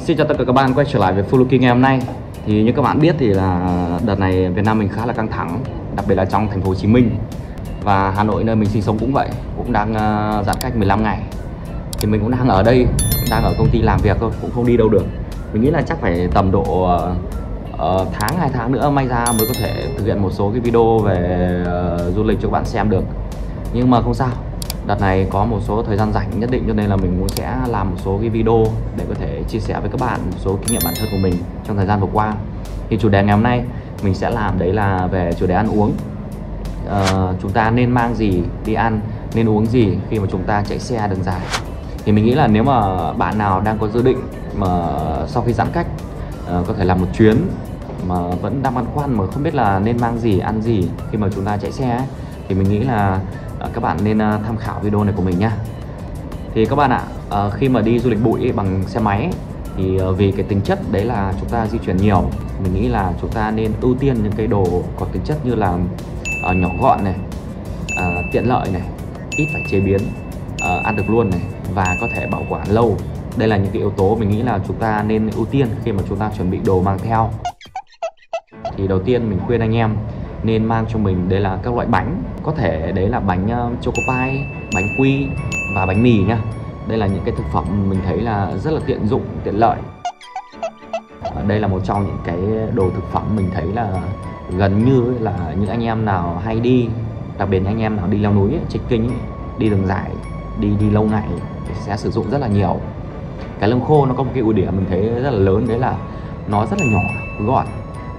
Xin chào tất cả các bạn quay trở lại với Phiêu Lưu Ký ngày hôm nay. Thì như các bạn biết thì là đợt này Việt Nam mình khá là căng thẳng, đặc biệt là trong thành phố Hồ Chí Minh và Hà Nội nơi mình sinh sống cũng vậy, cũng đang giãn cách 15 ngày. Thì mình cũng đang ở đây, đang ở công ty làm việc thôi, cũng không đi đâu được. Mình nghĩ là chắc phải tầm độ tháng 2 tháng nữa may ra mới có thể thực hiện một số cái video về du lịch cho các bạn xem được. Nhưng mà không sao, đợt này có một số thời gian rảnh nhất định cho nên là mình cũng sẽ làm một số cái video để có thể chia sẻ với các bạn một số kinh nghiệm bản thân của mình trong thời gian vừa qua. Thì chủ đề ngày hôm nay mình sẽ làm đấy là về chủ đề ăn uống. Chúng ta nên mang gì đi ăn, nên uống gì khi mà chúng ta chạy xe đường dài. Thì mình nghĩ là nếu mà bạn nào đang có dự định mà sau khi giãn cách có thể làm một chuyến mà vẫn đang băn khoăn mà không biết là nên mang gì, ăn gì khi mà chúng ta chạy xe ấy, thì mình nghĩ là các bạn nên tham khảo video này của mình nhá. Thì các bạn ạ, khi mà đi du lịch bụi bằng xe máy thì vì cái tính chất đấy là chúng ta di chuyển nhiều, mình nghĩ là chúng ta nên ưu tiên những cái đồ có tính chất như là nhỏ gọn này, tiện lợi này, ít phải chế biến, ăn được luôn này và có thể bảo quản lâu. Đây là những cái yếu tố mình nghĩ là chúng ta nên ưu tiên khi mà chúng ta chuẩn bị đồ mang theo. Thì đầu tiên mình khuyên anh em nên mang cho mình đây là các loại bánh, có thể đấy là bánh choco pie, bánh quy và bánh mì nhá. Đây là những cái thực phẩm mình thấy là rất là tiện dụng, tiện lợi. Đây là một trong những cái đồ thực phẩm mình thấy là gần như là những anh em nào hay đi, đặc biệt anh em nào đi leo núi, trekking, đi đường dài, đi lâu ngày sẽ sử dụng rất là nhiều. Cái lương khô nó có một cái ưu điểm mình thấy rất là lớn, đấy là nó rất là nhỏ, gọn,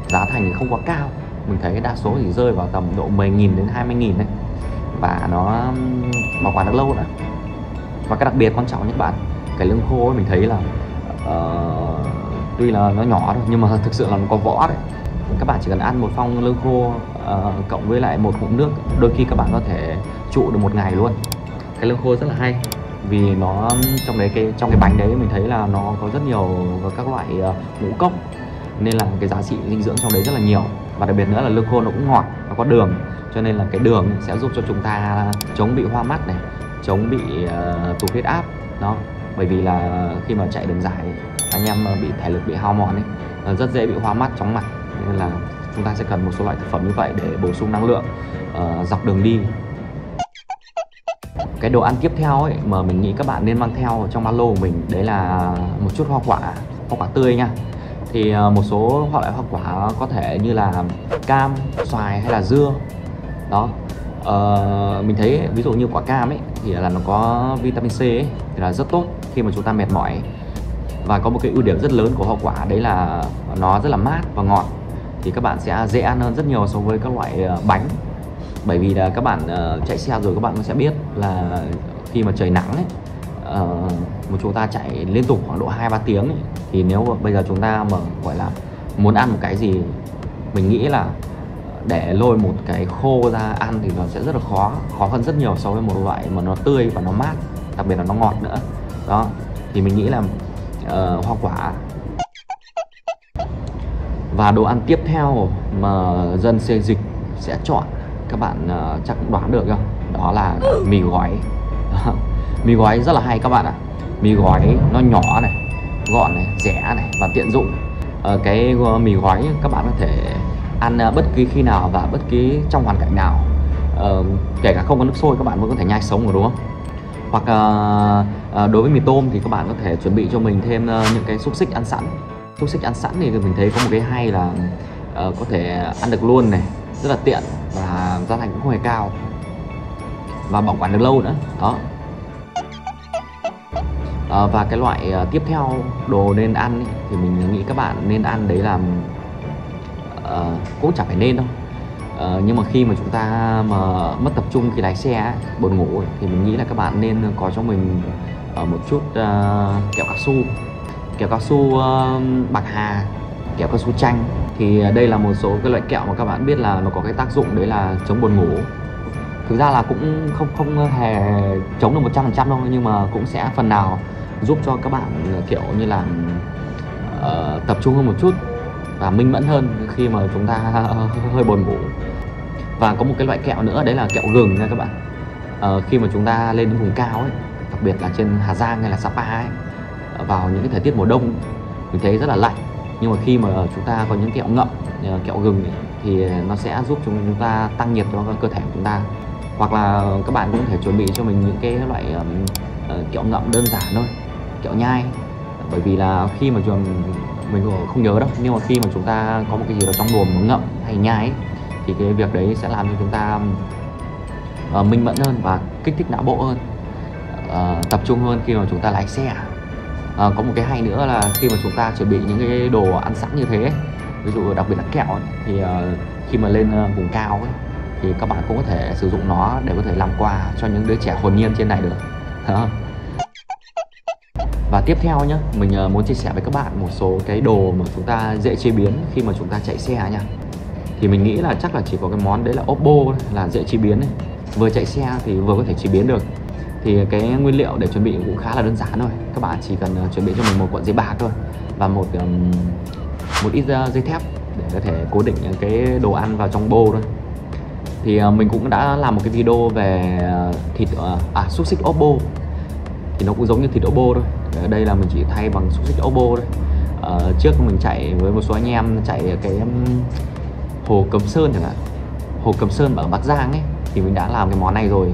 giá thành thì không quá cao. Mình thấy đa số thì rơi vào tầm độ 10.000 đến 20.000 đấy. Và nó bảo quản được lâu nữa. Và cái đặc biệt quan trọng nhất bạn, cái lương khô ấy mình thấy là tuy là nó nhỏ thôi nhưng mà thực sự là nó có võ đấy. Các bạn chỉ cần ăn một phong lương khô cộng với lại một hộp nước, đôi khi các bạn có thể trụ được một ngày luôn. Cái lương khô rất là hay vì nó trong cái bánh đấy mình thấy là nó có rất nhiều các loại ngũ cốc, nên là cái giá trị dinh dưỡng trong đấy rất là nhiều. Và đặc biệt nữa là lương khô nó cũng ngọt, nó có đường, cho nên là cái đường sẽ giúp cho chúng ta chống bị hoa mắt này, chống bị tụt huyết áp đó. Bởi vì là khi mà chạy đường dài anh em bị thể lực bị hao mòn ấy, rất dễ bị hoa mắt, chóng mặt, nên là chúng ta sẽ cần một số loại thực phẩm như vậy để bổ sung năng lượng dọc đường đi. Cái đồ ăn tiếp theo ấy mà mình nghĩ các bạn nên mang theo trong ba lô của mình đấy là một chút hoa quả tươi nha. Thì một số loại hoa quả có thể như là cam, xoài hay là dưa đó. Mình thấy ví dụ như quả cam ấy thì là nó có vitamin C ấy, thì là rất tốt khi mà chúng ta mệt mỏi. Và có một cái ưu điểm rất lớn của hoa quả đấy là nó rất là mát và ngọt, thì các bạn sẽ dễ ăn hơn rất nhiều so với các loại bánh. Bởi vì là các bạn chạy xe rồi các bạn sẽ biết là khi mà trời nắng ấy, mà chúng ta chạy liên tục khoảng độ 2-3 tiếng ấy, thì nếu mà bây giờ chúng ta mà gọi là muốn ăn một cái gì, mình nghĩ là để lôi một cái khô ra ăn thì nó sẽ rất là khó hơn rất nhiều so với một loại mà nó tươi và nó mát, đặc biệt là nó ngọt nữa đó. Thì mình nghĩ là hoa quả. Và đồ ăn tiếp theo mà dân xê dịch sẽ chọn, các bạn chắc cũng đoán được không, đó là mì gói. Mì gói rất là hay các bạn ạ. Mì gói nó nhỏ này, gọn này, rẻ này và tiện dụng. Cái mì gói các bạn có thể ăn bất kỳ khi nào và bất kỳ trong hoàn cảnh nào, kể cả không có nước sôi các bạn vẫn có thể nhai sống rồi đúng không? Hoặc đối với mì tôm thì các bạn có thể chuẩn bị cho mình thêm những cái xúc xích ăn sẵn. Xúc xích ăn sẵn thì mình thấy có một cái hay là có thể ăn được luôn này, rất là tiện và giá thành cũng không hề cao và bảo quản được lâu nữa đó. Và cái loại tiếp theo đồ nên ăn ấy, thì mình nghĩ các bạn nên ăn đấy là cũng chẳng phải nên đâu, nhưng mà khi mà chúng ta mà mất tập trung khi lái xe ấy, buồn ngủ ấy, thì mình nghĩ là các bạn nên có cho mình một chút kẹo cao su bạc hà, kẹo cao su chanh. Thì đây là một số cái loại kẹo mà các bạn biết là nó có cái tác dụng đấy là chống buồn ngủ. Thực ra là cũng không hề chống được 100% đâu, nhưng mà cũng sẽ phần nào giúp cho các bạn kiểu như là tập trung hơn một chút và minh mẫn hơn khi mà chúng ta hơi buồn ngủ. Và có một cái loại kẹo nữa đấy là kẹo gừng nha các bạn. Khi mà chúng ta lên những vùng cao ấy, đặc biệt là trên Hà Giang hay là Sapa ấy, vào những cái thời tiết mùa đông mình thấy rất là lạnh, nhưng mà khi mà chúng ta có những kẹo ngậm, kẹo gừng ấy, thì nó sẽ giúp chúng ta tăng nhiệt cho cơ thể của chúng ta. Hoặc là các bạn cũng có thể chuẩn bị cho mình những cái loại kẹo ngậm đơn giản thôi, kẹo nhai, bởi vì là khi mà mình không nhớ đâu, nhưng mà khi mà chúng ta có một cái gì đó trong mồm ngậm hay nhai ấy, thì cái việc đấy sẽ làm cho chúng ta minh mẫn hơn và kích thích não bộ hơn, tập trung hơn khi mà chúng ta lái xe. Có một cái hay nữa là khi mà chúng ta chuẩn bị những cái đồ ăn sẵn như thế ấy, ví dụ đặc biệt là kẹo ấy, thì khi mà lên vùng cao ấy, thì các bạn cũng có thể sử dụng nó để có thể làm quà cho những đứa trẻ hồn nhiên trên này được. Và tiếp theo nhé, mình muốn chia sẻ với các bạn một số cái đồ mà chúng ta dễ chế biến khi mà chúng ta chạy xe nha. Thì mình nghĩ là chắc là chỉ có cái món đấy là ốp bô là dễ chế biến ấy. Vừa chạy xe thì vừa có thể chế biến được. Thì cái nguyên liệu để chuẩn bị cũng khá là đơn giản thôi. Các bạn chỉ cần chuẩn bị cho mình một cuộn giấy bạc thôi và một ít dây thép để có thể cố định cái đồ ăn vào trong bô thôi. Thì mình cũng đã làm một cái video về thịt xúc xích ốp bô. Thì nó cũng giống như thịt ốp bô thôi. Ở đây là mình chỉ thay bằng xúc xích ốp bô thôi. Trước mình chạy với một số anh em chạy cái Hồ Cầm Sơn chẳng hạn, Hồ Cầm Sơn ở Bắc Giang ấy, thì mình đã làm cái món này rồi.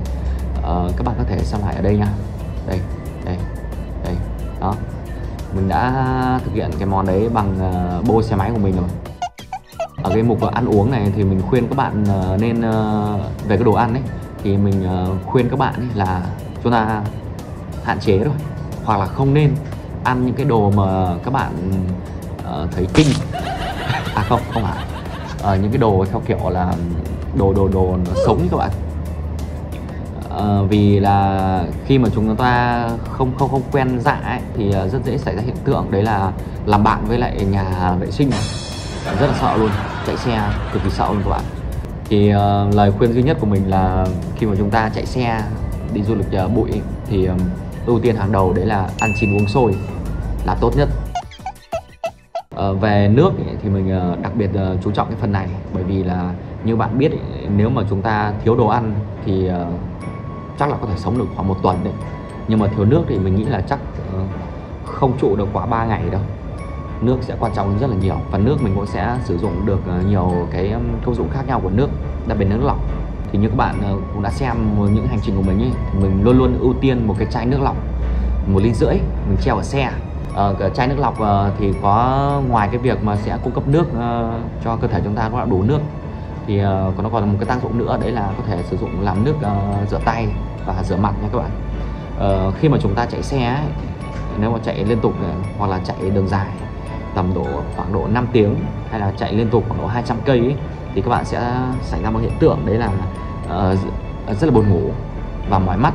Các bạn có thể xem lại ở đây nha. Đây, đây, đây. Đó. Mình đã thực hiện cái món đấy bằng bô xe máy của mình rồi. Ở cái mục ăn uống này thì mình khuyên các bạn nên về cái đồ ăn ấy, thì mình khuyên các bạn ấy là chúng ta hạn chế thôi, hoặc là không nên ăn những cái đồ mà các bạn thấy kinh. À không, không phải. Những cái đồ theo kiểu là đồ sống các bạn. Vì là khi mà chúng ta không quen dạ ấy, thì rất dễ xảy ra hiện tượng đấy là làm bạn với lại nhà vệ sinh này. Rất là sợ luôn, chạy xe cực kỳ sợ luôn các bạn. Thì lời khuyên duy nhất của mình là khi mà chúng ta chạy xe đi du lịch bụi ấy, thì ưu tiên hàng đầu đấy là ăn chín uống sôi là tốt nhất. Về nước ấy, thì mình đặc biệt chú trọng cái phần này, bởi vì là như bạn biết ấy, nếu mà chúng ta thiếu đồ ăn thì chắc là có thể sống được khoảng một tuần đấy, nhưng mà thiếu nước thì mình nghĩ là chắc không trụ được quá 3 ngày đâu. Nước sẽ quan trọng rất là nhiều, và nước mình cũng sẽ sử dụng được nhiều cái công dụng khác nhau của nước, đặc biệt nước lọc. Thì như các bạn cũng đã xem những hành trình của mình ấy, thì mình luôn luôn ưu tiên một cái chai nước lọc 1,5 lít mình treo ở xe. Chai nước lọc thì có ngoài cái việc mà sẽ cung cấp nước cho cơ thể chúng ta có đủ nước, thì nó còn một cái tác dụng nữa đấy là có thể sử dụng làm nước rửa tay và rửa mặt nha các bạn. Khi mà chúng ta chạy xe ấy, nếu mà chạy liên tục hoặc là chạy đường dài tầm độ khoảng độ 5 tiếng hay là chạy liên tục khoảng độ 200 cây ấy, thì các bạn sẽ xảy ra một hiện tượng đấy là rất là buồn ngủ và mỏi mắt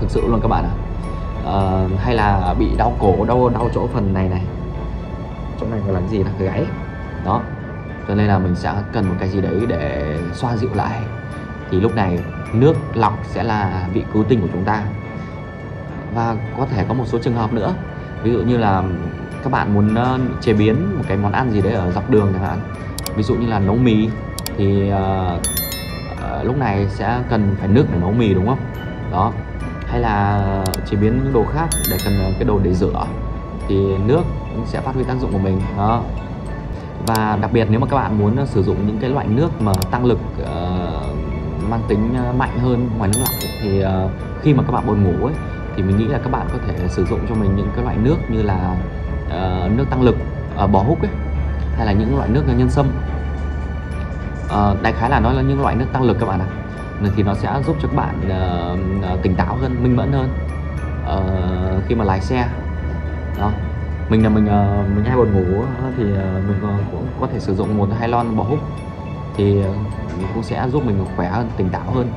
thực sự luôn các bạn ạ. Hay là bị đau cổ, đau chỗ phần này, chỗ này gọi là cái gì, là cái gáy đó. Cho nên là mình sẽ cần một cái gì đấy để xoa dịu lại, thì lúc này nước lọc sẽ là vị cứu tinh của chúng ta. Và có thể có một số trường hợp nữa, ví dụ như là các bạn muốn chế biến một cái món ăn gì đấy ở dọc đường chẳng hạn, ví dụ như là nấu mì, thì lúc này sẽ cần phải nước để nấu mì đúng không? Đó. Hay là chế biến những đồ khác để cần cái đồ để rửa, thì nước cũng sẽ phát huy tác dụng của mình đó. Và đặc biệt nếu mà các bạn muốn sử dụng những cái loại nước mà tăng lực mang tính mạnh hơn ngoài nước lọc, thì khi mà các bạn buồn ngủ ấy, thì mình nghĩ là các bạn có thể sử dụng cho mình những cái loại nước như là nước tăng lực bò húc ấy, hay là những loại nước nhân sâm. Đại khái là nó là những loại nước tăng lực các bạn ạ. Thì nó sẽ giúp cho các bạn tỉnh táo hơn, minh mẫn hơn khi mà lái xe. Đó. Mình hay buồn ngủ thì mình cũng có thể sử dụng 1-2 lon bò húc, thì cũng sẽ giúp mình khỏe hơn, tỉnh táo hơn.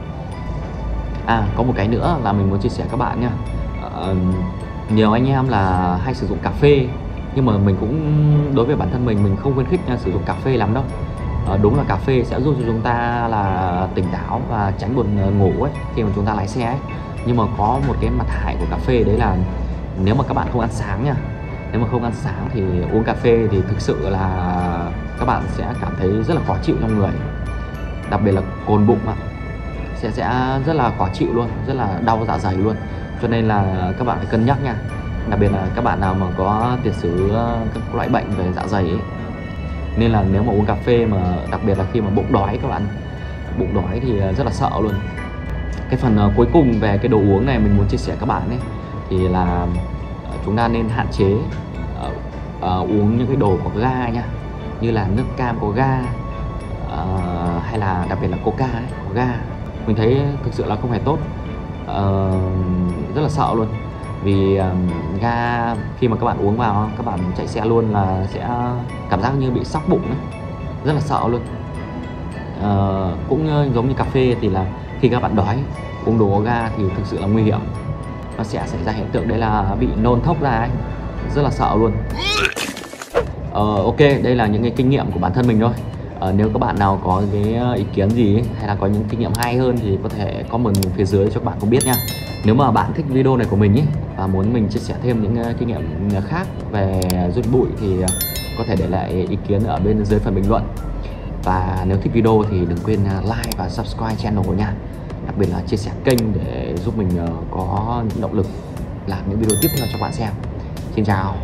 À, có một cái nữa là mình muốn chia sẻ các bạn nha. Nhiều anh em là hay sử dụng cà phê, nhưng mà mình cũng đối với bản thân mình không khuyến khích sử dụng cà phê lắm đâu. Đúng là cà phê sẽ giúp cho chúng ta là tỉnh táo và tránh buồn ngủ ấy khi mà chúng ta lái xe ấy. Nhưng mà có một cái mặt hại của cà phê đấy là nếu mà các bạn không ăn sáng nha, nếu mà không ăn sáng thì uống cà phê thì thực sự là các bạn sẽ cảm thấy rất là khó chịu trong người, đặc biệt là cồn bụng mà sẽ rất là khó chịu luôn, rất là đau dạ dày luôn. Cho nên là các bạn phải cân nhắc nha. Đặc biệt là các bạn nào mà có tiền sử các loại bệnh về dạ dày ấy. Nên là nếu mà uống cà phê mà đặc biệt là khi mà bụng đói, các bạn bụng đói thì rất là sợ luôn. Cái phần cuối cùng về cái đồ uống này mình muốn chia sẻ các bạn ấy, thì là chúng ta nên hạn chế uống những cái đồ có ga nha, như là nước cam có ga, hay là đặc biệt là coca ấy, có ga. Mình thấy thực sự là không hề tốt, rất là sợ luôn. Vì ga khi mà các bạn uống vào, các bạn chạy xe luôn là sẽ cảm giác như bị sóc bụng ấy. Rất là sợ luôn. Cũng giống như cà phê thì là khi các bạn đói uống đồ có ga thì thực sự là nguy hiểm. Nó sẽ xảy ra hiện tượng đấy là bị nôn thốc ra ấy. Rất là sợ luôn. Ok, đây là những cái kinh nghiệm của bản thân mình thôi. Nếu các bạn nào có cái ý kiến gì ấy, hay là có những kinh nghiệm hay hơn thì có thể comment phía dưới cho các bạn cũng biết nha. Nếu mà bạn thích video này của mình ấy, và muốn mình chia sẻ thêm những kinh nghiệm khác về rút bụi thì có thể để lại ý kiến ở bên dưới phần bình luận. Và nếu thích video thì đừng quên like và subscribe channel của nha. Đặc biệt là chia sẻ kênh để giúp mình có những động lực làm những video tiếp theo cho các bạn xem. Xin chào!